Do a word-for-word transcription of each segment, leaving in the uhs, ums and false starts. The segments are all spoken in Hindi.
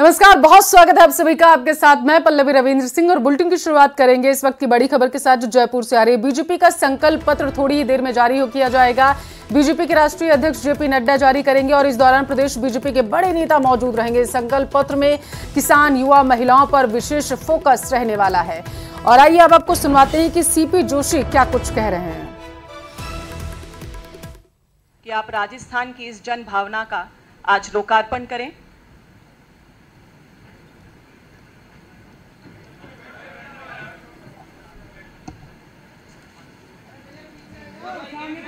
नमस्कार, बहुत स्वागत है आप सभी का। आपके साथ मैं पल्लवी रविंद्र सिंह और बुलेटिन की शुरुआत करेंगे इस वक्त की बड़ी खबर के साथ जो जयपुर से आ रही है। बीजेपी का संकल्प पत्र थोड़ी ही देर में जारी किया जाएगा। बीजेपी के राष्ट्रीय अध्यक्ष जेपी नड्डा जारी करेंगे और इस दौरान प्रदेश बीजेपी के बड़े नेता मौजूद रहेंगे। संकल्प पत्र में किसान, युवा, महिलाओं पर विशेष फोकस रहने वाला है। और आइए अब आपको सुनवाते हैं कि सी पी जोशी क्या कुछ कह रहे हैं। कि आप राजस्थान की इस जन भावना का आज लोकार्पण करें।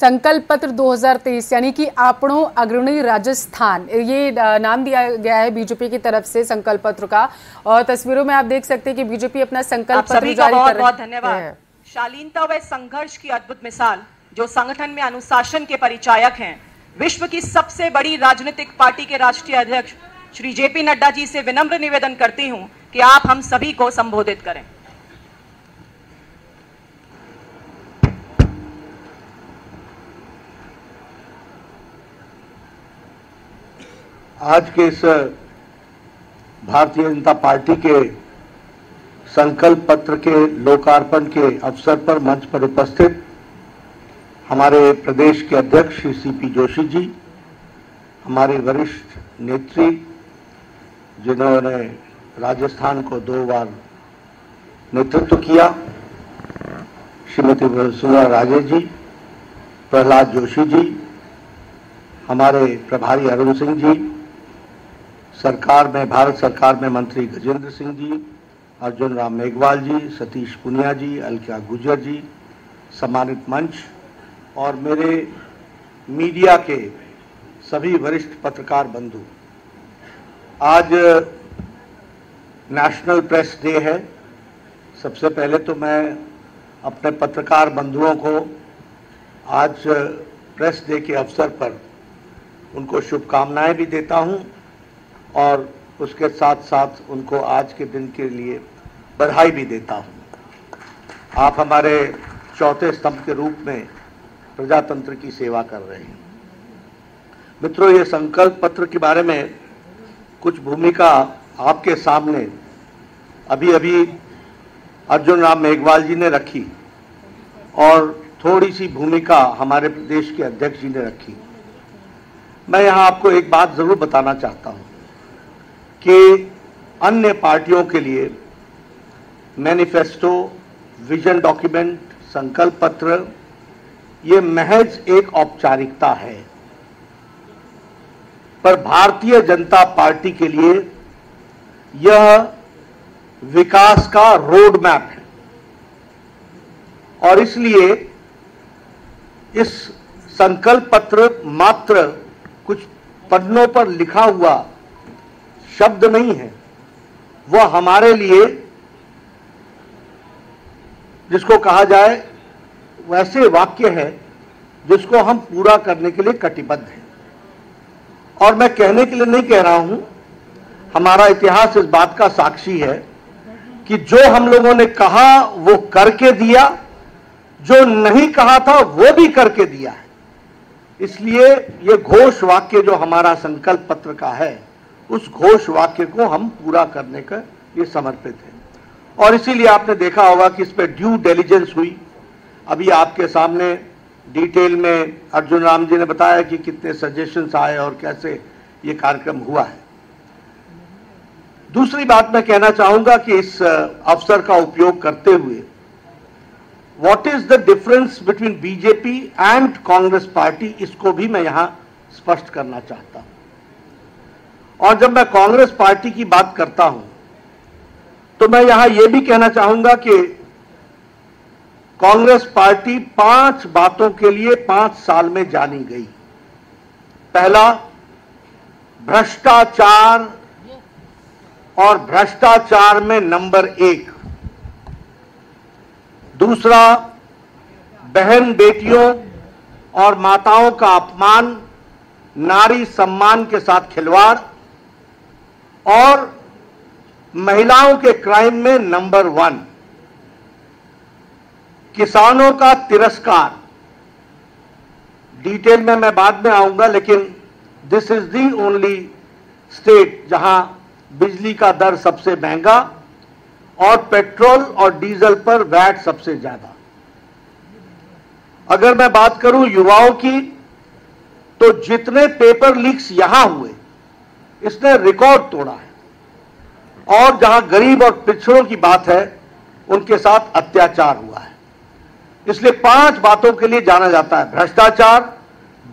संकल्प पत्र दो हज़ार तेईस यानी कि आपणों अग्रणी राजस्थान, ये नाम दिया गया है बीजेपी की तरफ से संकल्प पत्र का। और तस्वीरों में आप देख सकते हैं कि बीजेपी अपना संकल्प पत्र जारी कर रही है। धन्यवाद। शालीनता व संघर्ष की अद्भुत मिसाल जो संगठन में अनुशासन के परिचायक हैं, विश्व की सबसे बड़ी राजनीतिक पार्टी के राष्ट्रीय अध्यक्ष श्री जेपी नड्डा जी से विनम्र निवेदन करती हूँ कि आप हम सभी को संबोधित करें। आज के इस भारतीय जनता पार्टी के संकल्प पत्र के लोकार्पण के अवसर पर मंच पर उपस्थित हमारे प्रदेश के अध्यक्ष श्री सी पी जोशी जी, हमारे वरिष्ठ नेत्री जिन्होंने राजस्थान को दो बार नेतृत्व किया, श्रीमती वसुंधरा राजे जी, प्रहलाद जोशी जी, हमारे प्रभारी अरुण सिंह जी, सरकार में भारत सरकार में मंत्री गजेंद्र सिंह जी, अर्जुन राम मेघवाल जी, सतीश पुनिया जी, अलका गुर्जर जी, सम्मानित मंच और मेरे मीडिया के सभी वरिष्ठ पत्रकार बंधु। आज नेशनल प्रेस डे है। सबसे पहले तो मैं अपने पत्रकार बंधुओं को आज प्रेस डे के अवसर पर उनको शुभकामनाएं भी देता हूं और उसके साथ साथ उनको आज के दिन के लिए बधाई भी देता हूं। आप हमारे चौथे स्तंभ के रूप में प्रजातंत्र की सेवा कर रहे हैं। मित्रों, ये संकल्प पत्र के बारे में कुछ भूमिका आपके सामने अभी अभी अर्जुन राम मेघवाल जी ने रखी और थोड़ी सी भूमिका हमारे प्रदेश के अध्यक्ष जी ने रखी। मैं यहाँ आपको एक बात ज़रूर बताना चाहता हूँ कि अन्य पार्टियों के लिए मैनिफेस्टो, विजन डॉक्यूमेंट, संकल्प पत्र ये महज एक औपचारिकता है, पर भारतीय जनता पार्टी के लिए यह विकास का रोड मैप है। और इसलिए इस संकल्प पत्र मात्र कुछ पन्नों पर लिखा हुआ शब्द नहीं है, वह हमारे लिए जिसको कहा जाए वैसे वाक्य है जिसको हम पूरा करने के लिए कटिबद्ध हैं। और मैं कहने के लिए नहीं कह रहा हूं, हमारा इतिहास इस बात का साक्षी है कि जो हम लोगों ने कहा वो करके दिया, जो नहीं कहा था वो भी करके दिया है। इसलिए ये घोष वाक्य जो हमारा संकल्प पत्र का है, उस घोष वाक्य को हम पूरा करने का ये समर्पित है। और इसीलिए आपने देखा होगा कि इस पर ड्यू डिलिजेंस हुई। अभी आपके सामने डिटेल में अर्जुन राम जी ने बताया कि कितने सजेशंस आए और कैसे ये कार्यक्रम हुआ है। दूसरी बात मैं कहना चाहूंगा कि इस अवसर का उपयोग करते हुए What is the difference between BJP and Congress party, इसको भी मैं यहां स्पष्ट करना चाहता हूं। और जब मैं कांग्रेस पार्टी की बात करता हूं तो मैं यहां यह भी कहना चाहूंगा कि कांग्रेस पार्टी पांच बातों के लिए पांच साल में जानी गई। पहला, भ्रष्टाचार और भ्रष्टाचार में नंबर एक। दूसरा, बहन बेटियों और माताओं का अपमान नारी सम्मान के साथ खिलवाड़ और महिलाओं के क्राइम में नंबर वन, किसानों का तिरस्कार, डिटेल में मैं बाद में आऊंगा, लेकिन this is the only state जहां बिजली का दर सबसे महंगा और पेट्रोल और डीजल पर वैट सबसे ज्यादा। अगर मैं बात करूं युवाओं की, तो जितने पेपर लीक्स यहां हुए इसने रिकॉर्ड तोड़ा है, और जहां गरीब और पिछड़ों की बात है उनके साथ अत्याचार हुआ है। इसलिए पांच बातों के लिए जाना जाता है: भ्रष्टाचार,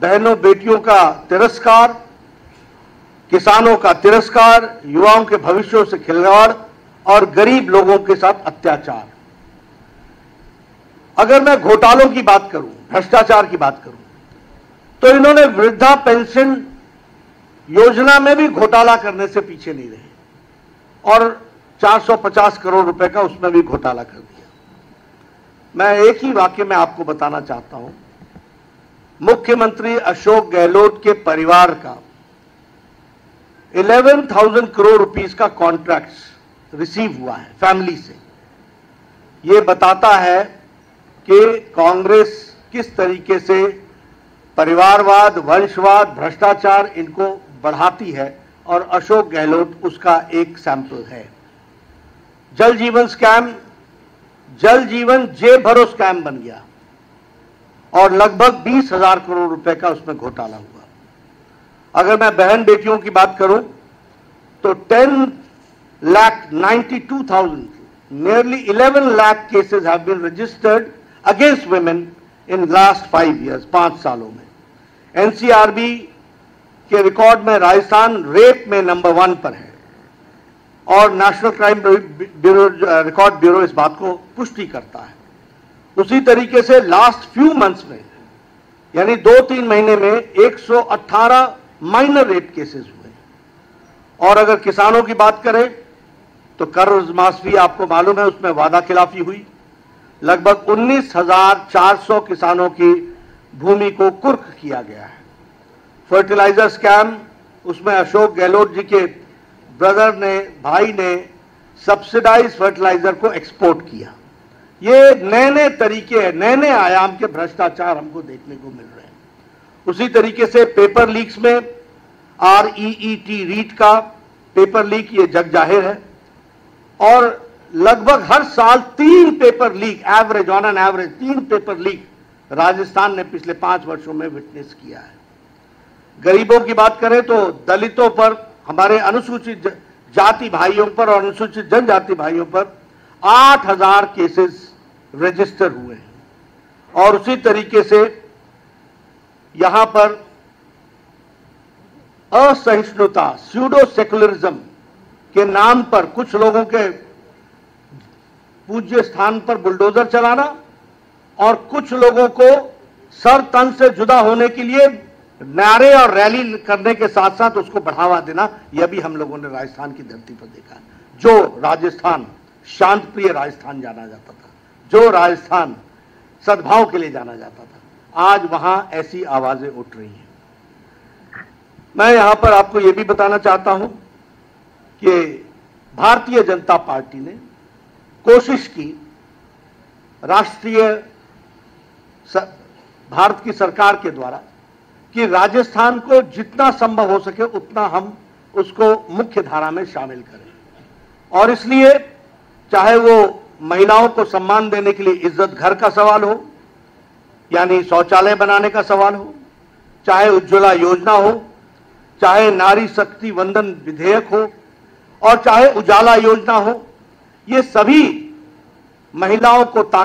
बहनों बेटियों का तिरस्कार, किसानों का तिरस्कार, युवाओं के भविष्यों से खिलवाड़ और गरीब लोगों के साथ अत्याचार। अगर मैं घोटालों की बात करूं, भ्रष्टाचार की बात करूं, तो इन्होंने वृद्धा पेंशन योजना में भी घोटाला करने से पीछे नहीं रहे और चार सौ पचास करोड़ रुपए का उसमें भी घोटाला कर दिया। मैं एक ही वाक्य में आपको बताना चाहता हूं, मुख्यमंत्री अशोक गहलोत के परिवार का ग्यारह हज़ार करोड़ रुपीस का कॉन्ट्रैक्ट रिसीव हुआ है फैमिली से। यह बताता है कि कांग्रेस किस तरीके से परिवारवाद, वंशवाद, भ्रष्टाचार इनको बढ़ाती है और अशोक गहलोत उसका एक सैंपल है। जल जीवन स्कैम, जल जीवन जे भरो स्कैम बन गया और लगभग बीस हजार करोड़ रुपए का उसमें घोटाला हुआ। अगर मैं बहन बेटियों की बात करूं तो ten lakh ninety two thousand, nearly eleven lakh cases have been registered against women in last five years, पांच सालों में। एनसीआरबी के रिकॉर्ड में राजस्थान रेप में नंबर वन पर है और national crime bureau record bureau इस बात को पुष्टि करता है। उसी तरीके से लास्ट फ्यू मंथ्स में, यानी दो तीन महीने में एक सौ अठारह माइनर रेप केसेस हुए। और अगर किसानों की बात करें तो कर्ज माफी आपको मालूम है, उसमें वादा खिलाफी हुई, लगभग उन्नीस हज़ार चार सौ किसानों की भूमि को कुर्क किया गया है। फर्टिलाइजर स्कैम, उसमें अशोक गहलोत जी के ब्रदर ने, भाई ने सब्सिडाइज फर्टिलाइजर को एक्सपोर्ट किया। ये नए नए तरीके हैं, नए नए आयाम के भ्रष्टाचार हमको देखने को मिल रहे हैं। उसी तरीके से पेपर लीक्स में R E E T REET का पेपर लीक ये जग जाहिर है और लगभग हर साल तीन paper leak, average on an average तीन पेपर लीक राजस्थान ने पिछले पांच वर्षों में विटनेस किया है। गरीबों की बात करें तो दलितों पर, हमारे अनुसूचित जाति भाइयों पर और अनुसूचित जनजाति भाइयों पर आठ हज़ार केसेस रजिस्टर हुए हैं। और उसी तरीके से यहां पर असहिष्णुता, स्यूडो सेकुलरिज्म के नाम पर कुछ लोगों के पूज्य स्थान पर बुलडोजर चलाना और कुछ लोगों को सर तन से जुदा होने के लिए नारे और रैली करने के साथ साथ उसको बढ़ावा देना, यह भी हम लोगों ने राजस्थान की धरती पर देखा। जो राजस्थान शांत प्रिय राजस्थान जाना जाता था, जो राजस्थान सद्भाव के लिए जाना जाता था, आज वहां ऐसी आवाजें उठ रही हैं। मैं यहां पर आपको यह भी बताना चाहता हूं कि भारतीय जनता पार्टी ने कोशिश की, राष्ट्रीय भारत की सरकार के द्वारा, कि राजस्थान को जितना संभव हो सके उतना हम उसको मुख्य धारा में शामिल करें। और इसलिए चाहे वो महिलाओं को सम्मान देने के लिए इज्जत घर का सवाल हो, यानी शौचालय बनाने का सवाल हो, चाहे उज्ज्वला योजना हो, चाहे नारी शक्ति वंदन विधेयक हो और चाहे उजाला योजना हो, ये सभी महिलाओं को ताकत